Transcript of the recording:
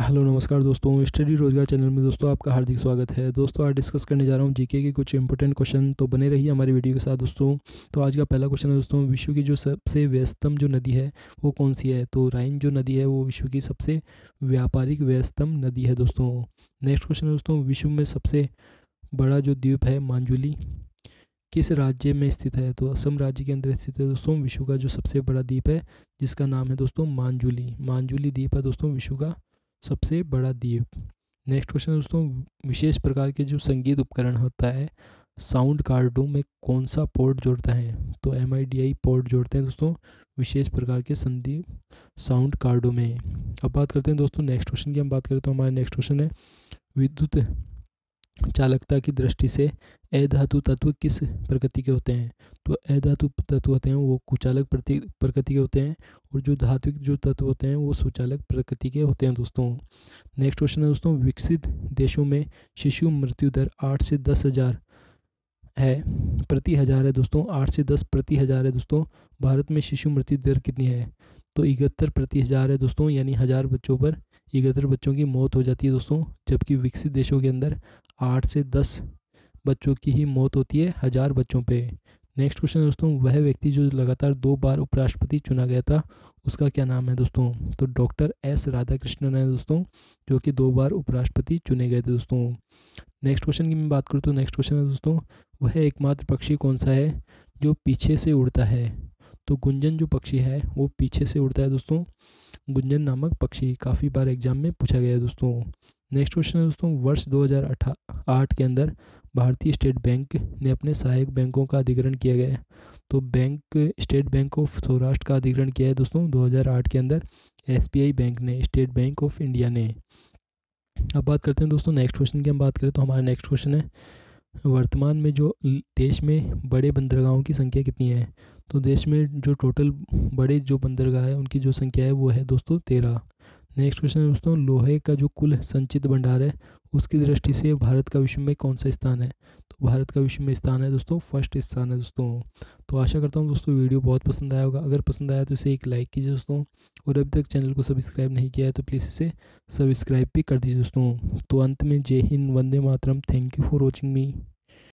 Hello नमस्कार दोस्तों, study रोजगार चैनल में दोस्तों आपका हार्दिक स्वागत है। दोस्तों आज डिस्कस करने जा रहा हूँ जीके के कुछ इंपॉर्टेंट क्वेश्चन, तो बने रहिए हमारी वीडियो के साथ दोस्तों। तो आज का पहला क्वेश्चन है दोस्तों, विश्व की जो सबसे व्यस्तम जो नदी है वो कौन सी है? तो राइन जो नदी है वो विश्व की सबसे व्यापारिक व्यस्तम नदी है दोस्तों। नेक्स्ट क्वेश्चन है दोस्तों, विश्व में सबसे बड़ा जो द्वीप है माजुली किस राज्य में स्थित है? तो असम राज्य के अंदर स्थित है दोस्तों विश्व का जो सबसे बड़ा द्वीप है जिसका नाम है दोस्तों माजुली। माजुली द्वीप है दोस्तों विश्व का सबसे बड़ा द्वीप। नेक्स्ट क्वेश्चन दोस्तों, विशेष प्रकार के जो संगीत उपकरण होता है साउंड कार्डों में कौन सा पोर्ट जोड़ता है? तो MIDI पोर्ट जोड़ते हैं दोस्तों विशेष प्रकार के संगीत साउंड कार्डों में। अब बात करते हैं दोस्तों नेक्स्ट क्वेश्चन की। हम बात करें तो हमारा नेक्स्ट क्वेश्चन है, विद्युत चालकता की दृष्टि से अधातु तत्व किस प्रकृति के होते हैं? तो अधातु तत्व होते हैं वो कुचालक प्रकृति के होते हैं, और जो धात्विक जो तत्व होते हैं वो सुचालक प्रकृति के होते हैं दोस्तों। नेक्स्ट क्वेश्चन है दोस्तों, विकसित देशों में शिशु मृत्यु दर 8 से 10 हज़ार है प्रति हज़ार है दोस्तों, 8 से 10 प्रति हज़ार है दोस्तों। भारत में शिशु मृत्यु दर कितनी है? तो 71 प्रति हज़ार है दोस्तों, यानी 1000 बच्चों पर 71 बच्चों की मौत हो जाती है दोस्तों, जबकि विकसित देशों के अंदर 8 से 10 बच्चों की ही मौत होती है 1000 बच्चों पे। नेक्स्ट क्वेश्चन दोस्तों, वह व्यक्ति जो लगातार 2 बार उपराष्ट्रपति चुना गया था उसका क्या नाम है दोस्तों? तो डॉक्टर एस राधा कृष्णन है दोस्तों, जो कि 2 बार उपराष्ट्रपति चुने गए थे दोस्तों। नेक्स्ट क्वेश्चन की मैं बात करूँ तो नेक्स्ट क्वेश्चन है दोस्तों, वह एकमात्र पक्षी कौन सा है जो पीछे से उड़ता है? तो गुंजन जो पक्षी है वो पीछे से उड़ता है दोस्तों। गुंजन नामक पक्षी काफ़ी बार एग्जाम में पूछा गया है दोस्तों। नेक्स्ट क्वेश्चन है दोस्तों, वर्ष 2008 के अंदर भारतीय स्टेट बैंक ने अपने सहायक बैंकों का अधिग्रहण किया गया है। तो bank state bank of Saurashtra का अधिग्रहण किया है दोस्तों 2008 के अंदर SBI बैंक ने, स्टेट बैंक ऑफ इंडिया ने। अब बात करते हैं दोस्तों नेक्स्ट क्वेश्चन की। हम बात करें तो हमारा नेक्स्ट क्वेश्चन है, वर्तमान में जो देश में बड़े बंदरगाहों की संख्या कितनी है? तो देश में जो टोटल बड़े जो बंदरगाह है उनकी जो संख्या है वो है दोस्तों 13। नेक्स्ट क्वेश्चन है दोस्तों, लोहे का जो कुल संचित भंडार है उसकी दृष्टि से भारत का विश्व में कौन सा स्थान है? तो भारत का विश्व में स्थान है दोस्तों फर्स्ट स्थान है दोस्तों। तो आशा करता हूँ दोस्तों वीडियो बहुत पसंद आया होगा। अगर पसंद आया तो इसे एक लाइक कीजिए दोस्तों, और अभी तक चैनल को सब्सक्राइब नहीं किया है तो प्लीज़ इसे सब्सक्राइब भी कर दीजिए दोस्तों। तो अंत में जय हिंद, वंदे मातरम, thank you for watching me.